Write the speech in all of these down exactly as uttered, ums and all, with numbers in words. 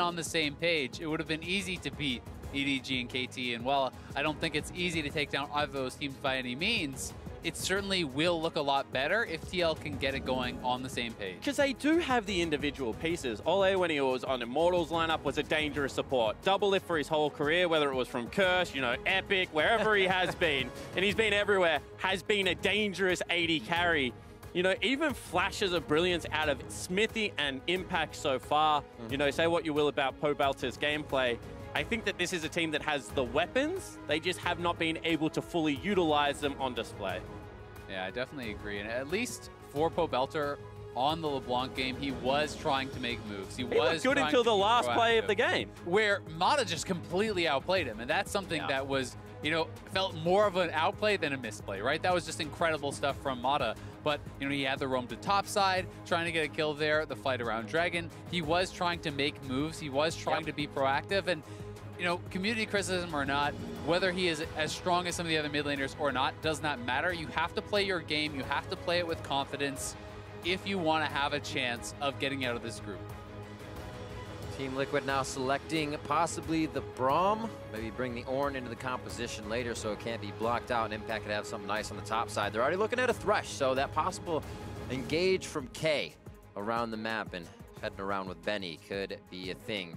on the same page, it would have been easy to beat E D G and K T. And while I don't think it's easy to take down either of those teams by any means, it certainly will look a lot better if T L can get it going on the same page. Because they do have the individual pieces. Olleh, when he was on Immortals lineup, was a dangerous support. Doublelift for his whole career, whether it was from Curse, you know, Epic, wherever he has been, and he's been everywhere, has been a dangerous A D carry. You know, even flashes of brilliance out of Xmithie and Impact so far. Mm-hmm. You know, say what you will about Pobelter's gameplay, I think that this is a team that has the weapons. They just have not been able to fully utilize them on display. Yeah, I definitely agree. And at least for Pobelter on the LeBlanc game, he was trying to make moves. He, he was good until the last play of the game, where Mata just completely outplayed him. And that's something yeah. that was, you know, felt more of an outplay than a misplay, right? That was just incredible stuff from Mata. But, you know, he had the roam to topside, trying to get a kill there, the fight around Dragon. He was trying to make moves. He was trying yep. to be proactive. And, you know, community criticism or not, whether he is as strong as some of the other mid laners or not, does not matter. You have to play your game. You have to play it with confidence if you want to have a chance of getting out of this group. Team Liquid now selecting possibly the Braum, maybe bring the Ornn into the composition later so it can't be blocked out, and Impact could have something nice on the top side. They're already looking at a Thresh, so that possible engage from Kay around the map and heading around with Benny could be a thing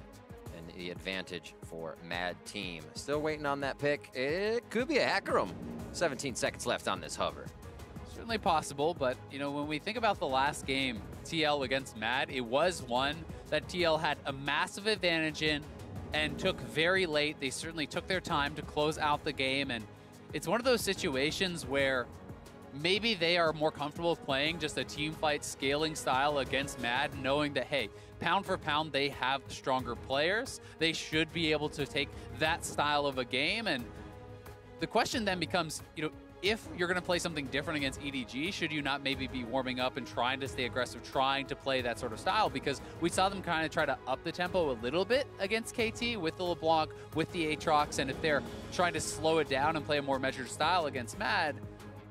and the advantage for Mad Team. Still waiting on that pick. It could be a Hacker-em. seventeen seconds left on this hover. Certainly possible, but you know, when we think about the last game, T L against Mad, it was one that T L had a massive advantage in and took very late. They certainly took their time to close out the game, and it's one of those situations where maybe they are more comfortable playing just a team fight scaling style against Mad, knowing that, hey, pound for pound, they have stronger players. They should be able to take that style of a game. And the question then becomes, you know, if you're going to play something different against E D G, should you not maybe be warming up and trying to stay aggressive, trying to play that sort of style? Because we saw them kind of try to up the tempo a little bit against K T with the LeBlanc, with the Aatrox, and if they're trying to slow it down and play a more measured style against Mad,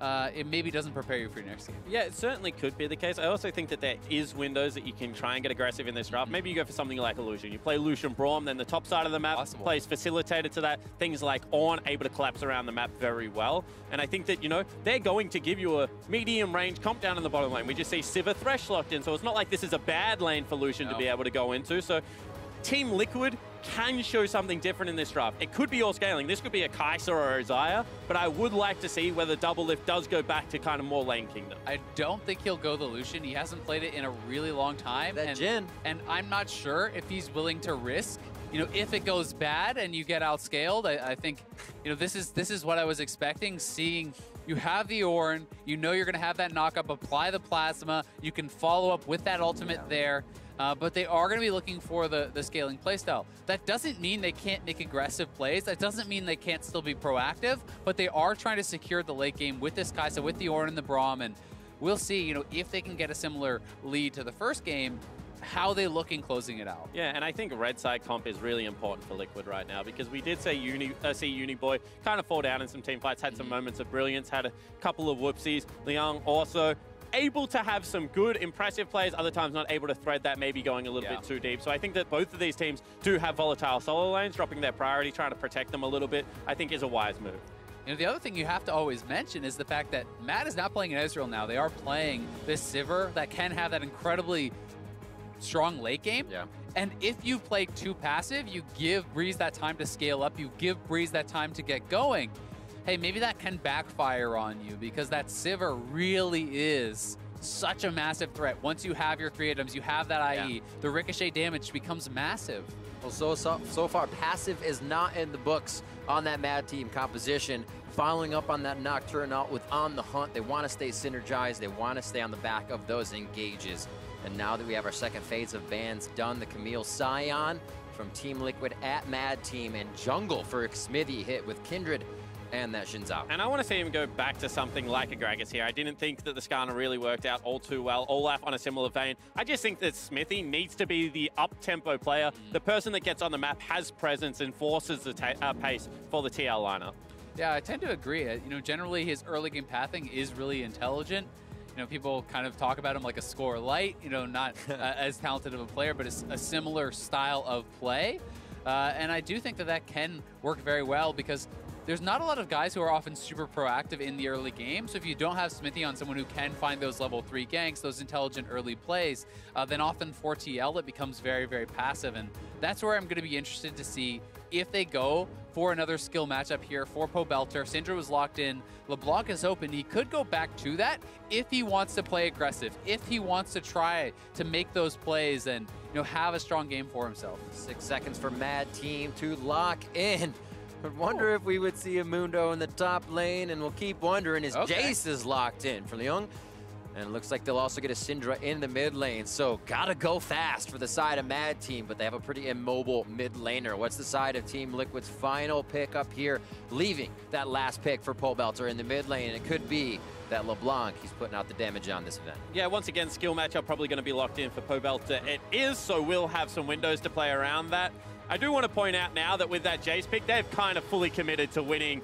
uh, it maybe doesn't prepare you for your next game. Yeah, it certainly could be the case. I also think that there is windows that you can try and get aggressive in this draft. Mm-hmm. Maybe you go for something like Lucian. You play Lucian Braum, then the top side of the map Possible. plays facilitated to that. Things like Ornn able to collapse around the map very well. And I think that, you know, they're going to give you a medium range comp down in the bottom lane. We just see Sivir Thresh locked in, so it's not like this is a bad lane for Lucian no. to be able to go into. So Team Liquid can show something different in this draft. It could be all scaling. This could be a Kai'Sa or a Xayah, but I would like to see whether Doublelift does go back to kind of more lane kingdom. I don't think he'll go the Lucian. He hasn't played it in a really long time. That and, Jhin. And I'm not sure if he's willing to risk, you know, if it goes bad and you get outscaled. I, I think, you know, this is this is what I was expecting, seeing you have the Ornn, you know you're gonna have that knockup, apply the Plasma, you can follow up with that ultimate yeah. there. Uh, but they are going to be looking for the, the scaling playstyle. That doesn't mean they can't make aggressive plays. That doesn't mean they can't still be proactive, but they are trying to secure the late game with this Kai'Sa, with the Ornn and the Braum, and we'll see, you know, if they can get a similar lead to the first game, how they look in closing it out. Yeah, and I think red side comp is really important for Liquid right now, because we did say Uni, uh, see Uniboy kind of fall down in some team fights, had some moments of brilliance, had a couple of whoopsies. Liang also able to have some good, impressive plays, other times not able to thread that, maybe going a little yeah. bit too deep. So I think that both of these teams do have volatile solo lanes. Dropping their priority, trying to protect them a little bit, I think is a wise move. You know, the other thing you have to always mention is the fact that Mad is not playing in Ezreal now. They are playing this Sivir that can have that incredibly strong late game. Yeah. And if you play too passive, you give Breeze that time to scale up, you give Breeze that time to get going. Hey, maybe that can backfire on you, because that Sivir really is such a massive threat. Once you have your three items, you have that I E, yeah. the ricochet damage becomes massive. Well, so, so, so far, passive is not in the books on that Mad Team composition. Following up on that Nocturne out with On the Hunt, they want to stay synergized, they want to stay on the back of those engages. And now that we have our second phase of bans done, the Camille Scion from Team Liquid at Mad Team, and Jungle for Xmithie hit with Kindred and that Shin's out. And I want to see him go back to something like a Gragas here. I didn't think that the Skarner really worked out all too well. Olaf on a similar vein. I just think that Xmithie needs to be the up-tempo player, the person that gets on the map, has presence, and forces the ta uh, pace for the T L lineup. Yeah, I tend to agree. You know, generally his early game pathing is really intelligent. you know, people kind of talk about him like a Score Light, you know, not uh, as talented of a player, but it's a similar style of play. Uh, and I do think that that can work very well because there's not a lot of guys who are often super proactive in the early game. So if you don't have Xmithie on someone who can find those level three ganks, those intelligent early plays, uh, then often for T L it becomes very, very passive. And that's where I'm going to be interested to see if they go for another skill matchup here for Pobelter. Syndra was locked in. LeBlanc is open. He could go back to that if he wants to play aggressive, if he wants to try to make those plays and, you know, have a strong game for himself. Six seconds for Mad Team to lock in. I wonder if we would see a Mundo in the top lane, and we'll keep wondering as okay. Jayce is locked in for Leung. And it looks like they'll also get a Syndra in the mid lane, so gotta go fast for the side of Mad Team, but they have a pretty immobile mid laner. What's the side of Team Liquid's final pick up here, leaving that last pick for Pobelter in the mid lane, and it could be that LeBlanc, he's putting out the damage on this event. Yeah, once again, skill matchup probably gonna be locked in for Pobelter. It is, so we'll have some windows to play around that. I do want to point out now that with that Jayce pick, they've kind of fully committed to winning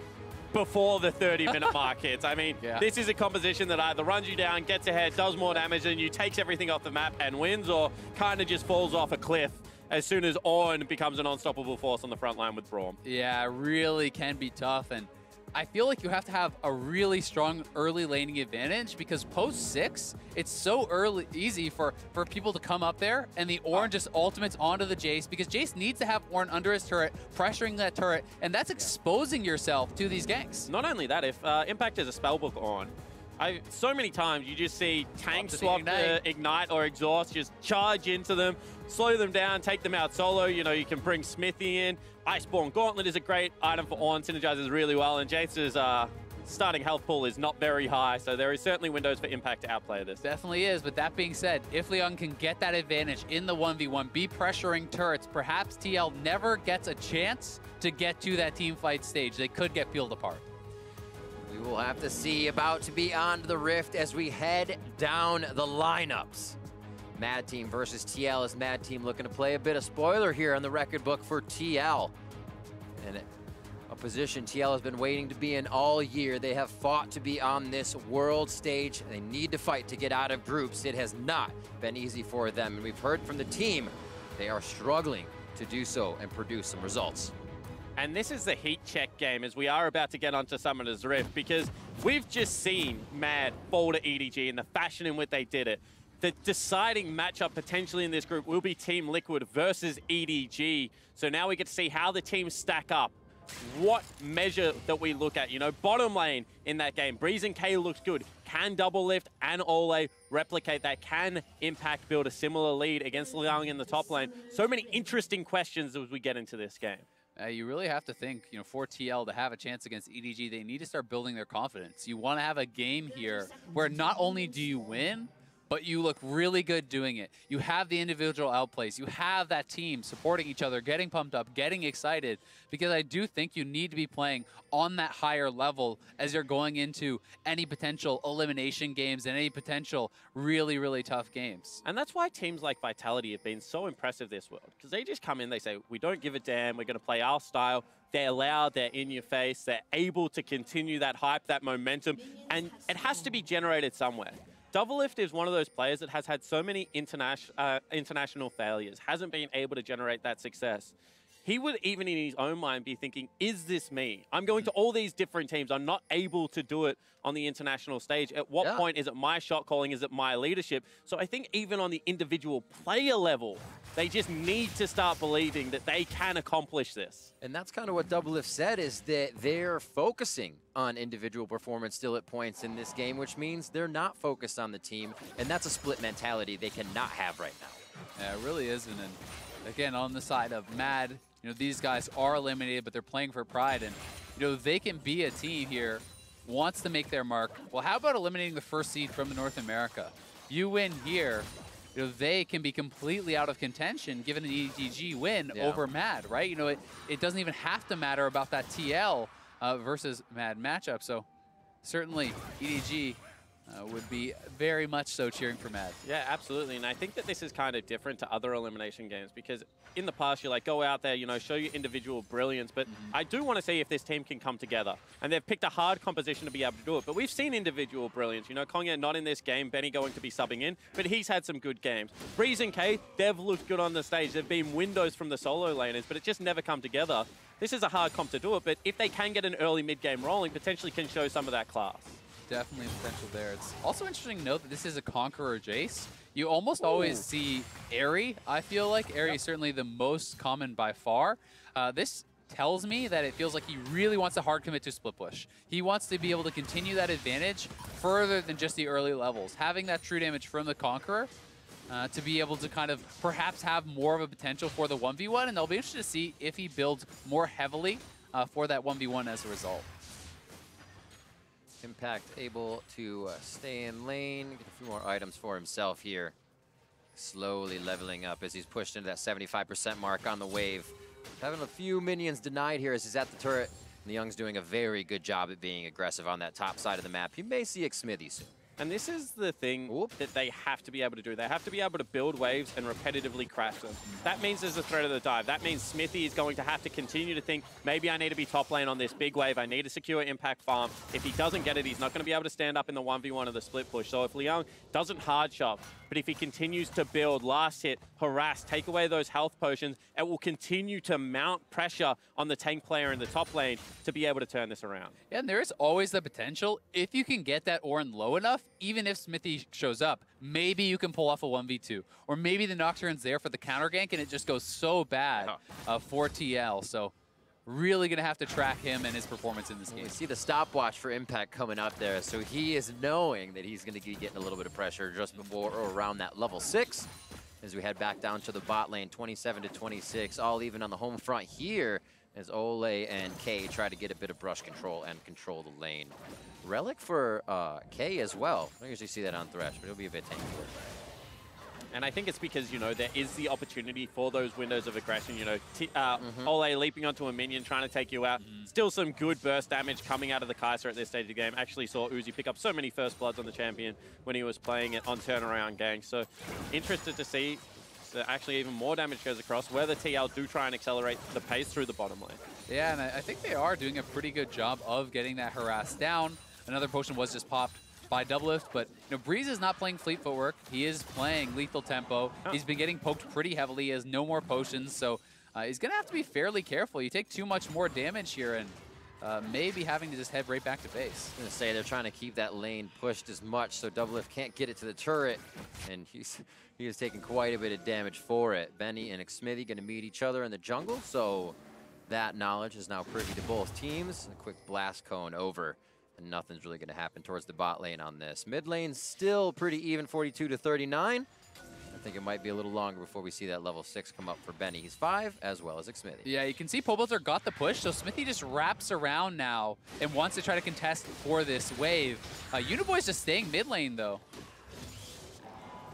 before the thirty minute mark hits. I mean, yeah. This is a composition that either runs you down, gets ahead, does more damage than you, takes everything off the map and wins, or kind of just falls off a cliff as soon as Ornn becomes an unstoppable force on the front line with Braum. Yeah, really can be tough. And I feel like you have to have a really strong early laning advantage because post six, it's so early, easy for, for people to come up there and the Ornn just ultimates onto the Jayce because Jayce needs to have Ornn under his turret, pressuring that turret, and that's exposing yourself to these ganks. Not only that, if uh, Impact is a spellbook Ornn, I, so many times you just see tank swap, ignite. Uh, ignite or exhaust, just charge into them, slow them down, take them out solo. You know, you can bring Xmithie in. Iceborne Gauntlet is a great item for Ornn, synergizes really well, and Jayce's uh, starting health pool is not very high, so there is certainly windows for Impact to outplay this. Definitely is, but that being said, if Leung can get that advantage in the one v one, be pressuring turrets, perhaps T L never gets a chance to get to that team fight stage. They could get peeled apart. We will have to see about to be on the Rift as we head down the lineups. Mad Team versus T L is Mad Team looking to play a bit of spoiler here on the record book for T L. And a position T L has been waiting to be in all year. They have fought to be on this world stage. They need to fight to get out of groups. It has not been easy for them. And we've heard from the team, they are struggling to do so and produce some results. And this is the heat check game as we are about to get onto Summoner's Rift because we've just seen Mad fall to E D G and the fashion in which they did it. The deciding matchup potentially in this group will be Team Liquid versus E D G. So now we get to see how the teams stack up. What measure that we look at, you know, bottom lane in that game. Breeze and Kay looks good. Can Doublelift and Olleh replicate that? Can Impact build a similar lead against Liang in the top lane? So many interesting questions as we get into this game. Uh, you really have to think, you know, for T L to have a chance against E D G, they need to start building their confidence. You want to have a game here where not only do you win, but you look really good doing it. You have the individual outplays. You have that team supporting each other, getting pumped up, getting excited, because I do think you need to be playing on that higher level as you're going into any potential elimination games and any potential really, really tough games. And that's why teams like Vitality have been so impressive this world, because they just come in, they say, we don't give a damn, we're gonna play our style. They're loud, they're in your face, they're able to continue that hype, that momentum, and it has to be generated somewhere. Doublelift is one of those players that has had so many international uh, international failures, hasn't been able to generate that success. He would even in his own mind be thinking, is this me? I'm going to all these different teams. I'm not able to do it on the international stage. At what yeah. point is it my shot calling? Is it my leadership? So I think even on the individual player level, they just need to start believing that they can accomplish this. And that's kind of what Doublelift said, is that they're focusing on individual performance still at points in this game, which means they're not focused on the team. And that's a split mentality they cannot have right now. Yeah, it really isn't. And again, on the side of Mad, you know, these guys are eliminated, but they're playing for pride. And, you know, they can be a team here, wants to make their mark. Well, how about eliminating the first seed from North America? You win here, you know, they can be completely out of contention given an E D G win yeah. over Mad, right? You know, it, it doesn't even have to matter about that T L uh, versus Mad matchup. So certainly E D G Uh, would be very much so cheering for Mad. Yeah, absolutely. And I think that this is kind of different to other elimination games because in the past, you're like, go out there, you know, show your individual brilliance. But mm-hmm. I do want to see if this team can come together. And they've picked a hard composition to be able to do it. But we've seen individual brilliance. You know, Konya not in this game, Benny going to be subbing in, but he's had some good games. Breeze and Kay, they've looked good on the stage. They've been windows from the solo laners, but it just never come together. This is a hard comp to do it, but if they can get an early mid-game rolling, potentially can show some of that class. Definitely potential there. It's also interesting to note that this is a Conqueror Jayce. You almost Ooh. always see Ahri, I feel like. Ahri yep. is certainly the most common by far. Uh, this tells me that it feels like he really wants to hard commit to Split Push. He wants to be able to continue that advantage further than just the early levels. Having that true damage from the Conqueror uh, to be able to kind of perhaps have more of a potential for the one v one, and they'll be interested to see if he builds more heavily uh, for that one v one as a result. Impact able to uh, stay in lane, get a few more items for himself here. Slowly leveling up as he's pushed into that seventy-five percent mark on the wave. Having a few minions denied here as he's at the turret. And Young's doing a very good job at being aggressive on that top side of the map. He may see Xmithie soon. And this is the thing Oop. that they have to be able to do. They have to be able to build waves and repetitively crash them. That means there's a threat of the dive. That means Xmithie is going to have to continue to think, maybe I need to be top lane on this big wave. I need to secure impact farm. If he doesn't get it, he's not going to be able to stand up in the one v one of the split push. So if Liang doesn't hard shop, but if he continues to build, last hit, harass, take away those health potions, it will continue to mount pressure on the tank player in the top lane to be able to turn this around. Yeah, and there is always the potential, if you can get that Ornn low enough, even if Xmithie shows up, maybe you can pull off a one v two. Or maybe the Nocturne's there for the counter gank and it just goes so bad uh, for T L. So really going to have to track him and his performance in this game. We see the stopwatch for Impact coming up there. So he is knowing that he's going to be getting a little bit of pressure just before or around that level six. As we head back down to the bot lane, twenty-seven to twenty-six, all even on the home front here as Olleh and Kay try to get a bit of brush control and control the lane. Relic for uh, Kay as well. I usually see that on Thresh, but it'll be a bit tankier. And I think it's because, you know, there is the opportunity for those windows of aggression. You know, t uh, mm-hmm. Olleh leaping onto a minion, trying to take you out. Mm-hmm. Still some good burst damage coming out of the Kai'Sa at this stage of the game. Actually saw Uzi pick up so many first bloods on the champion when he was playing it on turnaround gang. So interested to see that actually even more damage goes across, whether T L do try and accelerate the pace through the bottom lane. Yeah, and I think they are doing a pretty good job of getting that harass down. Another potion was just popped by Doublelift, but you know, Breeze is not playing fleet footwork. He is playing lethal tempo. Oh. He's been getting poked pretty heavily. He has no more potions, so uh, he's going to have to be fairly careful. You take too much more damage here and uh, maybe having to just head right back to base. I was going to say, they're trying to keep that lane pushed as much so Doublelift can't get it to the turret, and he's he was taking quite a bit of damage for it. Benny and Xmithie going to meet each other in the jungle, so that knowledge is now privy to both teams. A quick blast cone over. Nothing's really going to happen towards the bot lane on this. Mid lane's still pretty even, forty-two to thirty-nine. I think it might be a little longer before we see that level six come up for Benny. He's five, as well as Xmithie. Yeah, you can see Pobelter got the push, so Xmithie just wraps around now and wants to try to contest for this wave. Uh, Uniboy's just staying mid lane, though.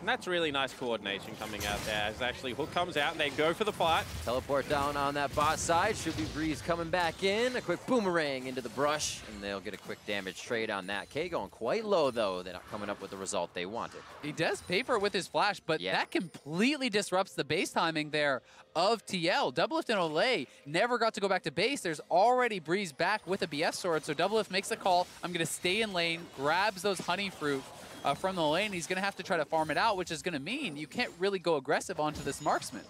And that's really nice coordination coming out there. As actually Hook comes out and they go for the fight. Teleport down on that bot side. Should be Breeze coming back in. A quick boomerang into the brush, and they'll get a quick damage trade on that. Kay going quite low, though. They're not coming up with the result they wanted. He does pay for it with his flash, but yeah. that completely disrupts the base timing there of T L. Doublelift and Olleh never got to go back to base. There's already Breeze back with a B F sword, so Doublelift makes the call. I'm going to stay in lane, grabs those honey fruit. Uh, from the lane, he's going to have to try to farm it out, which is going to mean you can't really go aggressive onto this marksman.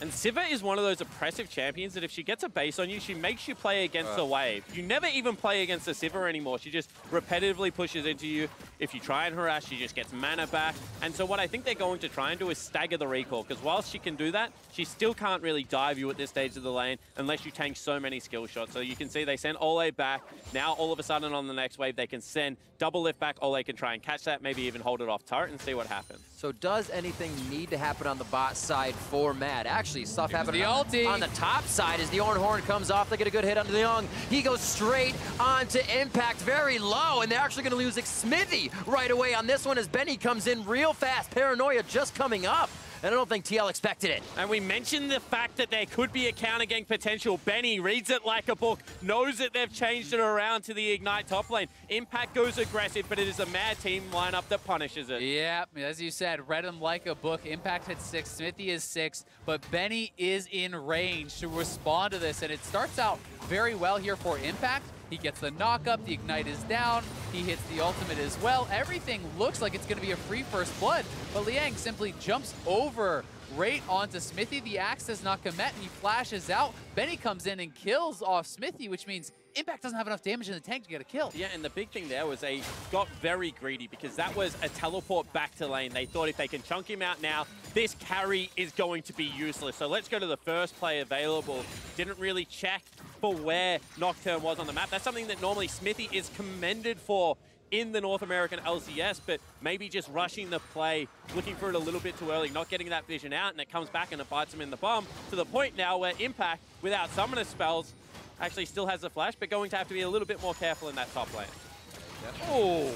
And Sivir is one of those oppressive champions that if she gets a base on you, she makes you play against uh. the wave. You never even play against the Sivir anymore. She just repetitively pushes into you. If you try and harass, she just gets mana back. And so what I think they're going to try and do is stagger the recall, because whilst she can do that, she still can't really dive you at this stage of the lane unless you tank so many skill shots. So you can see they send Olleh back. Now all of a sudden on the next wave, they can send Doublelift back. Olleh can try and catch that, maybe even hold it off turret and see what happens. So does anything need to happen on the bot side for Mad? Actually, stuff happening on, on the top side as the Ornn Horn comes off. They get a good hit onto the Young. He goes straight onto Impact, very low, and they're actually going to lose Xmithie right away on this one as Benny comes in real fast. Paranoia just coming up. and I don't think T L expected it. And we mentioned the fact that there could be a counter gank potential. Benny reads it like a book, knows that they've changed it around to the Ignite top lane. Impact goes aggressive, but it is a mad team lineup that punishes it. Yeah, as you said, read him like a book. Impact hits six, Xmithie is six, but Benny is in range to respond to this, and it starts out very well here for Impact. He gets the knock-up, the Ignite is down, he hits the ultimate as well. Everything looks like it's going to be a free first blood, but Liang simply jumps over right onto Xmithie. The axe does not commit, and he flashes out. Benny comes in and kills off Xmithie, which means Impact doesn't have enough damage in the tank to get a kill. Yeah, and the big thing there was they got very greedy because that was a teleport back to lane. They thought if they can chunk him out now, this carry is going to be useless. So let's go to the first play available. Didn't really check for where Nocturne was on the map. That's something that normally Xmithie is commended for in the North American L C S, but maybe just rushing the play, looking for it a little bit too early, not getting that vision out, and it comes back and it bites him in the bum, to the point now where Impact, without summoner spells, actually still has the flash, but going to have to be a little bit more careful in that top lane. Yep. Oh,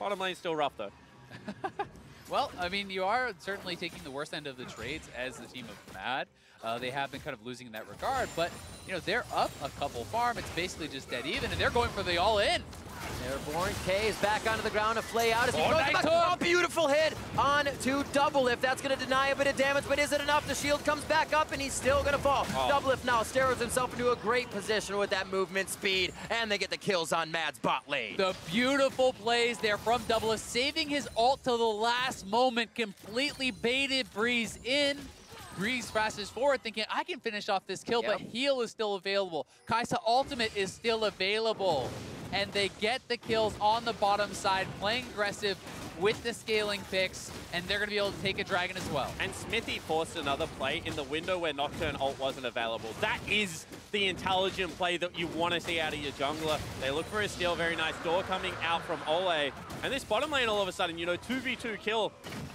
bottom lane's still rough though. Well, I mean, you are certainly taking the worst end of the trades as the team of Mad. Uh, they have been kind of losing in that regard, but you know, they're up a couple farm. It's basically just dead even, and they're going for the all-in. Airborne, Kay is back onto the ground to flay out as he goes back. Oh, beautiful hit on to Doublelift. That's going to deny a bit of damage, but is it enough? The shield comes back up, and he's still going to fall. Oh. Doublelift now steers himself into a great position with that movement speed, and they get the kills on Mad's bot lane. The beautiful plays there from Doublelift, saving his ult to the last moment, completely baited Breeze in. Breeze flashes forward thinking, I can finish off this kill, yep. But heal is still available. Kai'Sa ultimate is still available. And they get the kills on the bottom side, playing aggressive with the scaling picks, and they're going to be able to take a dragon as well. And Xmithie forced another play in the window where Nocturne ult wasn't available. That is the intelligent play that you want to see out of your jungler. They look for a steal, very nice door coming out from Olleh. And this bottom lane all of a sudden, you know, two v two kill.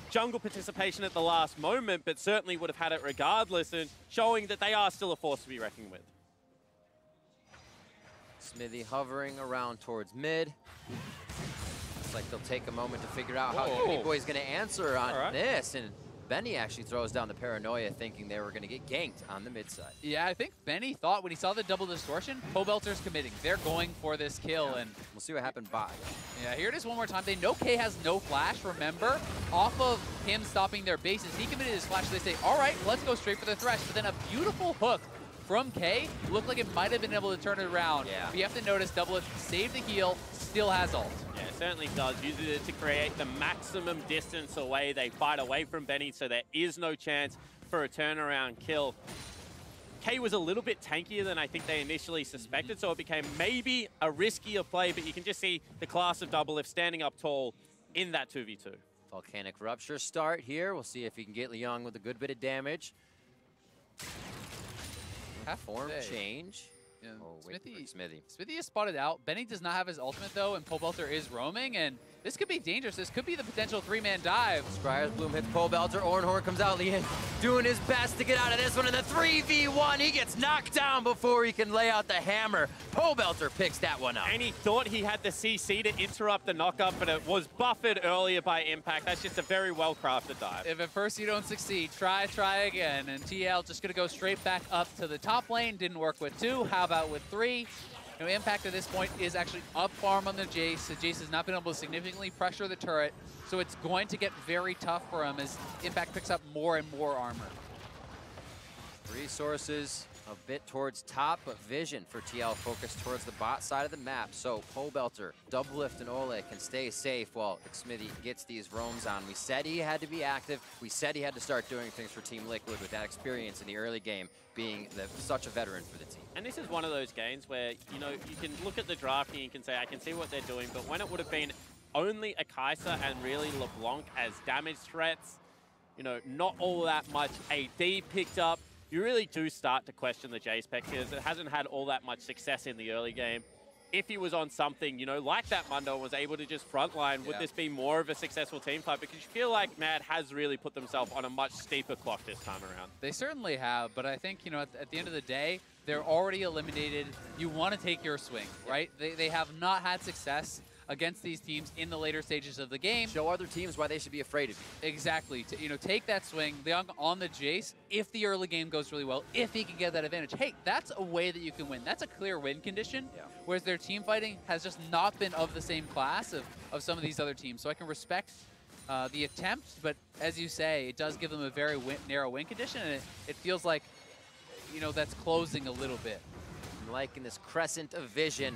Jungle participation at the last moment, but certainly would have had it regardless, and showing that they are still a force to be reckoned with. Xmithie hovering around towards mid. Looks like they'll take a moment to figure out Whoa. how Uniboy's going to answer on right. this. And Benny actually throws down the Paranoia thinking they were going to get ganked on the mid side. Yeah, I think Benny thought when he saw the double distortion, Pobelter's committing. They're going for this kill. Yeah. And we'll see what happened by. Yeah, here it is one more time. They know Kay has no flash, remember? Off of him stopping their bases, he committed his flash. They say, all right, let's go straight for the Thresh. But then a beautiful hook from Kay, looked like it might have been able to turn it around. Yeah. But you have to notice, Doublelift saved the heal, still has ult. Yeah, it certainly does. Uses it to create the maximum distance away. They fight away from Benny, so there is no chance for a turnaround kill. Kay was a little bit tankier than I think they initially suspected, so it became maybe a riskier play, but you can just see the class of Doublelift standing up tall in that two v two. Volcanic Rupture start here. We'll see if he can get Liang with a good bit of damage. Form say. change. Yeah. Oh, Xmithie, Xmithie. Xmithie is spotted out. Benny does not have his ultimate though, and Pobelter is roaming, and this could be dangerous. This could be the potential three-man dive. Scryer's Bloom hits Pobelter. Ornn comes out. Liang doing his best to get out of this one. In the three v one, he gets knocked down before he can lay out the hammer. Pobelter picks that one up. And he thought he had the C C to interrupt the knock-up, but it was buffered earlier by Impact. That's just a very well-crafted dive. If at first you don't succeed, try, try again. And T L just going to go straight back up to the top lane. Didn't work with two. How about with three? You know, Impact at this point is actually up farm on the Jayce. So Jayce has not been able to significantly pressure the turret, so it's going to get very tough for him as Impact picks up more and more armor. Resources a bit towards top, but vision for T L focused towards the bot side of the map. So Pobelter, Doublelift, and Olleh can stay safe while Xmithie gets these roams on. We said he had to be active. We said he had to start doing things for Team Liquid with that experience in the early game, being the, such a veteran for the team. And this is one of those games where, you know, you can look at the draft and you can say, I can see what they're doing, but when it would have been only a Kai'Sa and really LeBlanc as damage threats, you know, not all that much A D picked up, you really do start to question the Jayce pick because it hasn't had all that much success in the early game. If he was on something, you know, like that Mundo and was able to just frontline, would yeah. this be more of a successful team fight? Because you feel like Mad has really put themselves on a much steeper clock this time around. They certainly have, but I think, you know, at, at the end of the day, they're already eliminated. You want to take your swing, right? They, they have not had success. against these teams in the later stages of the game. Show other teams why they should be afraid of you. Exactly. To, you know, take that swing. Liang on the Jayce. If the early game goes really well, if he can get that advantage, hey, that's a way that you can win. That's a clear win condition, yeah. Whereas their team fighting has just not been of the same class of, of some of these other teams. So I can respect uh, the attempt, but as you say, it does give them a very win narrow win condition, and it, it feels like, you know, that's closing a little bit. Like in this crescent of vision,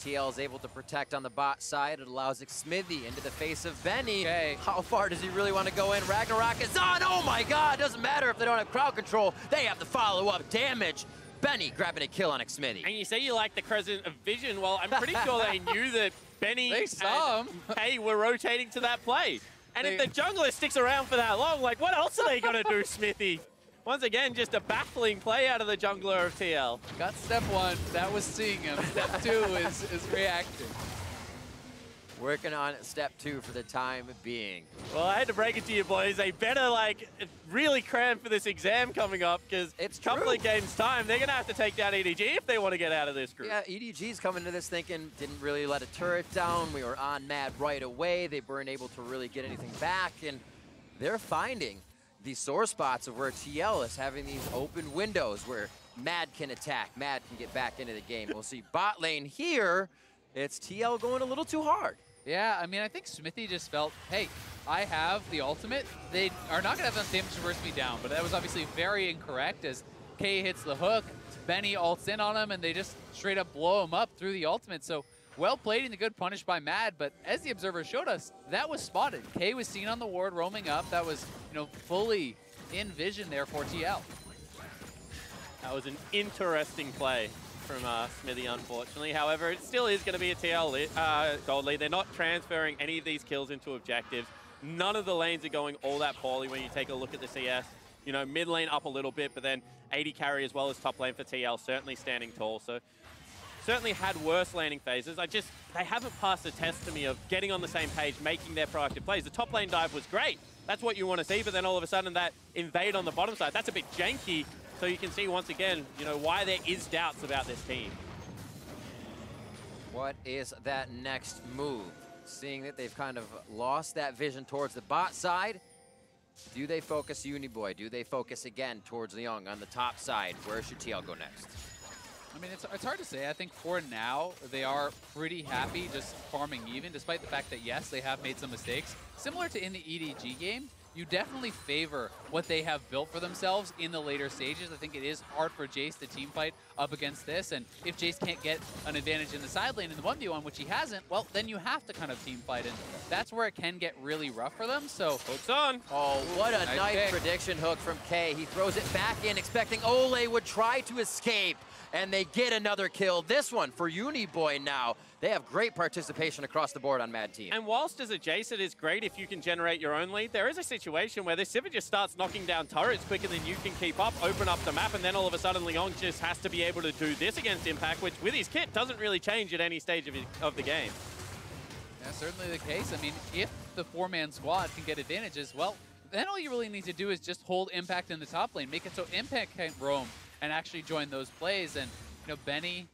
T L is able to protect on the bot side. It allows Xmithie into the face of Benny. Okay. How far does he really want to go in? Ragnarok is on! Oh my god! Doesn't matter if they don't have crowd control. They have the follow-up damage. Benny grabbing a kill on Xmithie. And you say you like the crescent of vision. Well, I'm pretty sure they knew that Benny they saw and him. Kay were rotating to that play. And they... if the jungler sticks around for that long, like, what else are they going to do, Xmithie? Once again, just a baffling play out of the jungler of T L. Got step one, that was seeing him. Step two is, is reacting. Working on step two for the time being. Well, I had to break it to you boys. They better, like, really cram for this exam coming up, because it's a couple of games' time. They're going to have to take down E D G if they want to get out of this group. Yeah, E D G's coming to this thinking, didn't really let a turret down. We were on Mad right away. They weren't able to really get anything back, and they're finding these sore spots of where T L is having these open windows where Mad can attack, Mad can get back into the game. We'll see bot lane here, it's T L going a little too hard. Yeah, I mean, I think Xmithie just felt, hey, I have the ultimate. They are not going to have enough damage to burst me down, but that was obviously very incorrect as Kay hits the hook, Benny ults in on him, and they just straight up blow him up through the ultimate. So well played and the good punish by Mad, but as the observer showed us, that was spotted. Kay was seen on the ward roaming up. That was, you know, fully in vision there for T L. That was an interesting play from uh, Xmithie, unfortunately. However, it still is going to be a T L uh, gold lead. They're not transferring any of these kills into objectives. None of the lanes are going all that poorly when you take a look at the C S. You know, mid lane up a little bit, but then A D carry as well as top lane for T L, certainly standing tall. So certainly had worse landing phases. I just, they haven't passed the test to me of getting on the same page, making their proactive plays. The top lane dive was great. That's what you want to see, but then all of a sudden that invade on the bottom side, that's a bit janky. So you can see once again, you know, why there is doubts about this team. What is that next move? Seeing that they've kind of lost that vision towards the bot side, do they focus Uniboy? Do they focus again towards Liang on the top side? Where should T L go next? I mean, it's, it's hard to say. I think for now, they are pretty happy just farming even, despite the fact that, yes, they have made some mistakes. Similar to in the E D G game, you definitely favor what they have built for themselves in the later stages. I think it is hard for Jayce to teamfight up against this, and if Jayce can't get an advantage in the side lane in the one v one, which he hasn't, well, then you have to kind of teamfight, and that's where it can get really rough for them, so... Hook's on! Oh, what a nice, nice prediction hook from Kay. He throws it back in, expecting Olleh would try to escape, and they get another kill. This one for Uniboy now. They have great participation across the board on Mad Team. And whilst as a Jayce, it is great if you can generate your own lead, there is a situation where this Sivir just starts knocking down turrets quicker than you can keep up, open up the map, and then all of a sudden Liang just has to be able to do this against Impact, which with his kit doesn't really change at any stage of, his, of the game. That's certainly the case. I mean, if the four-man squad can get advantages, well, then all you really need to do is just hold Impact in the top lane, make it so Impact can't roam and actually join those plays. And, you know, Benny,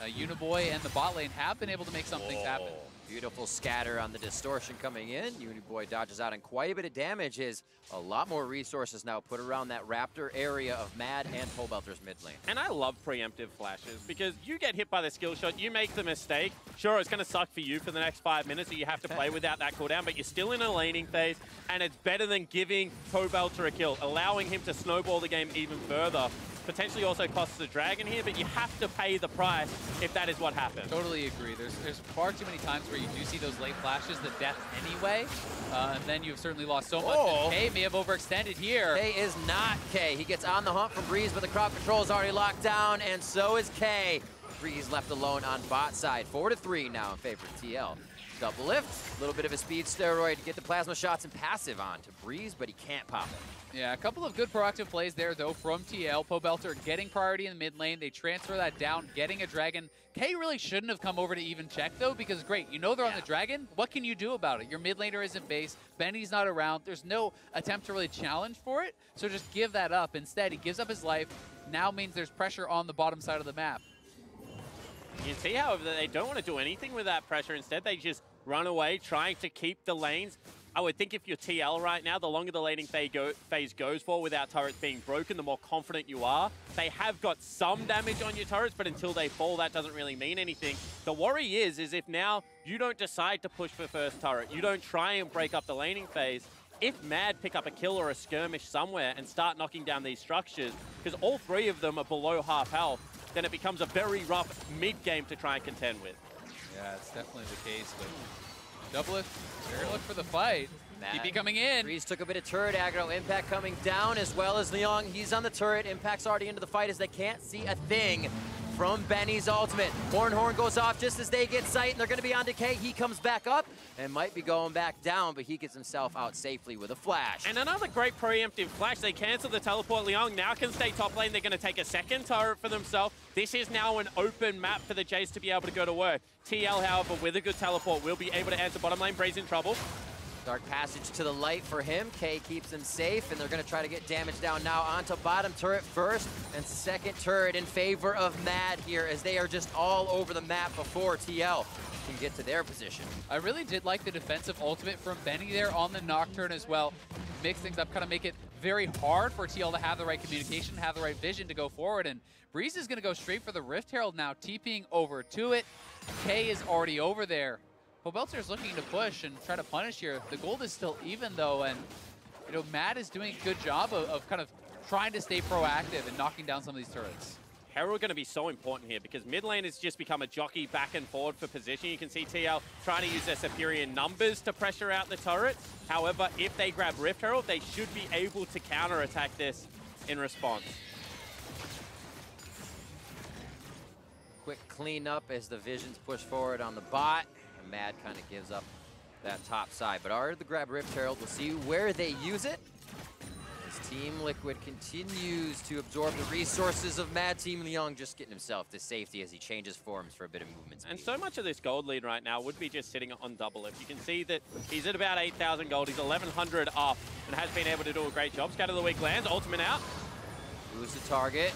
Uh, Uniboy and the bot lane have been able to make some things happen. Beautiful scatter on the distortion coming in. Uniboy dodges out and quite a bit of damage. Is a lot more resources now put around that Raptor area of Mad and Pobelter's mid lane. And I love preemptive flashes because you get hit by the skill shot, you make the mistake. Sure, it's going to suck for you for the next five minutes, so you have to play without that cooldown, but you're still in a laning phase, and it's better than giving Pobelter a kill, allowing him to snowball the game even further. Potentially also costs the dragon here, but you have to pay the price if that is what happens. Totally agree. There's, there's far too many times where you do see those late flashes, the death anyway, uh, and then you've certainly lost so much. Oh. Kay may have overextended here. Kay is not Kay. He gets on the hunt from Breeze, but the crowd control is already locked down, and so is Kay. Breeze left alone on bot side. Four to three now in favor of T L. Double lift, a little bit of a speed steroid to get the plasma shots and passive on to Breeze, but he can't pop it. Yeah, a couple of good proactive plays there, though, from T L. Pobelter getting priority in the mid lane. They transfer that down, getting a dragon. Kay really shouldn't have come over to even check, though, because, great, you know they're yeah. on the dragon. What can you do about it? Your mid laner isn't base. Benny's not around. There's no attempt to really challenge for it, so just give that up. Instead, he gives up his life. Now means there's pressure on the bottom side of the map. You can see, however, that they don't want to do anything with that pressure. Instead, they just run away, trying to keep the lanes. I would think if you're T L right now, the longer the laning phase goes for without turrets being broken, the more confident you are. They have got some damage on your turrets, but until they fall, that doesn't really mean anything. The worry is, is if now you don't decide to push for first turret, you don't try and break up the laning phase, if Mad pick up a kill or a skirmish somewhere and start knocking down these structures, because all three of them are below half health, then it becomes a very rough mid-game to try and contend with. Yeah, it's definitely the case, but Doublelift, very look for the fight. T P coming in. Breeze took a bit of turret aggro. Impact coming down as well as Liang. He's on the turret. Impact's already into the fight as they can't see a thing from Benny's ultimate. Hornhorn goes off just as they get sight, and they're going to be on Decay. He comes back up and might be going back down, but he gets himself out safely with a flash. And another great preemptive flash. They cancel the teleport. Liang now can stay top lane. They're going to take a second turret for themselves. This is now an open map for the Jayce to be able to go to work. T L, however, with a good teleport, will be able to answer bottom lane. Breeze in trouble. Dark passage to the light for him. Kay keeps him safe, and they're going to try to get damage down now onto bottom turret first, and second turret in favor of Mad here, as they are just all over the map before T L can get to their position. I really did like the defensive ultimate from Benny there on the Nocturne as well. Mix things up, kind of make it very hard for T L to have the right communication, have the right vision to go forward, and Breeze is going to go straight for the Rift Herald now, TPing over to it. Kay is already over there. Pobelter is looking to push and try to punish here. The gold is still even, though, and you know Mad is doing a good job of, of kind of trying to stay proactive and knocking down some of these turrets. Herald going to be so important here because mid lane has just become a jockey back and forward for position. You can see T L trying to use their superior numbers to pressure out the turret. However, if they grab Rift Herald, they should be able to counterattack this in response. Quick cleanup as the visions push forward on the bot. Mad kind of gives up that top side, but already the grab Rift Herald. We'll see where they use it. As Team Liquid continues to absorb the resources of Mad, Team Liang just getting himself to safety as he changes forms for a bit of movement speed. And so much of this gold lead right now would be just sitting on Doublelift. You can see that he's at about eight thousand gold. He's eleven hundred up and has been able to do a great job. Scatter the weak lands, ultimate out. Lose the target.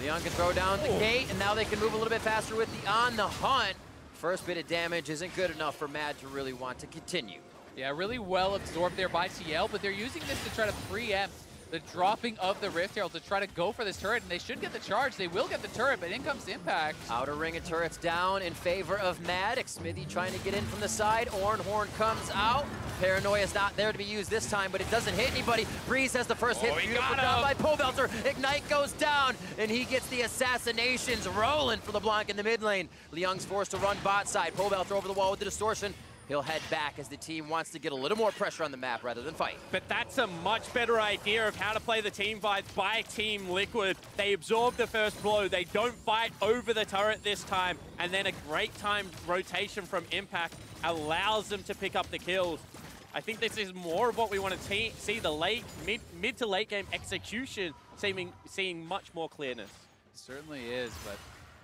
Liang can throw down the gate, and now they can move a little bit faster with the On the Hunt. First bit of damage isn't good enough for Mad to really want to continue. Yeah, really well absorbed there by T L, but they're using this to try to preempt the dropping of the Rift Herald to try to go for this turret, and they should get the charge. They will get the turret, but in comes Impact. Outer ring of turrets down in favor of Mad. Xmithie trying to get in from the side. Ornhorn comes out. Paranoia is not there to be used this time, but it doesn't hit anybody. Breeze has the first hit. Oh, beautiful down by Pobelter. Ignite goes down, and he gets the assassinations rolling for LeBlanc in the mid lane. Liang's forced to run bot side. Pobelter over the wall with the distortion. He'll head back as the team wants to get a little more pressure on the map rather than fight. But that's a much better idea of how to play the team fights by Team Liquid. They absorb the first blow. They don't fight over the turret this time. And then a great time rotation from Impact allows them to pick up the kills. I think this is more of what we want to see, the late, mid, mid to late game execution seeming, seeing much more clearness. It certainly is, but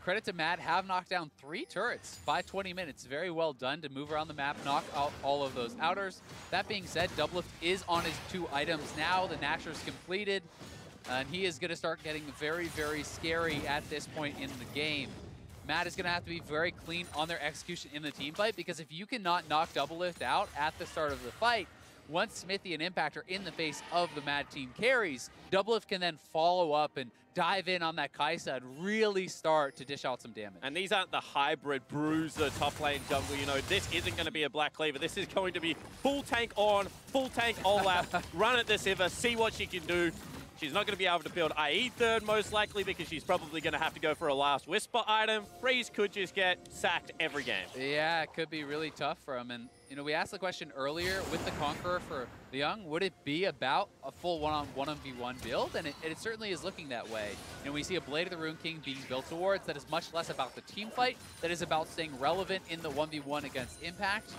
credit to Mad, have knocked down three turrets by twenty minutes. Very well done to move around the map, knock out all of those outers. That being said, Doublelift is on his two items now. The Nasher is completed, and he is going to start getting very, very scary at this point in the game. Mad is going to have to be very clean on their execution in the team fight, because if you cannot knock Doublelift out at the start of the fight, once Xmithie and Impact are in the face of the Mad team carries, Doublelift can then follow up and dive in on that Kai'Sa and really start to dish out some damage. And these aren't the hybrid bruiser top lane jungle, you know. This isn't going to be a Black Cleaver. This is going to be full tank on, full tank Olaf, run at the Sivir, see what she can do. She's not going to be able to build I E third, most likely, because she's probably going to have to go for a last Whisper item. Breeze could just get sacked every game. Yeah, it could be really tough for him. And, you know, we asked the question earlier with the Conqueror for Liang, would it be about a full one-on-one one v one build? And it, it certainly is looking that way. And we see a Blade of the Rune King being built towards that is much less about the team fight, that is about staying relevant in the one v one against Impact.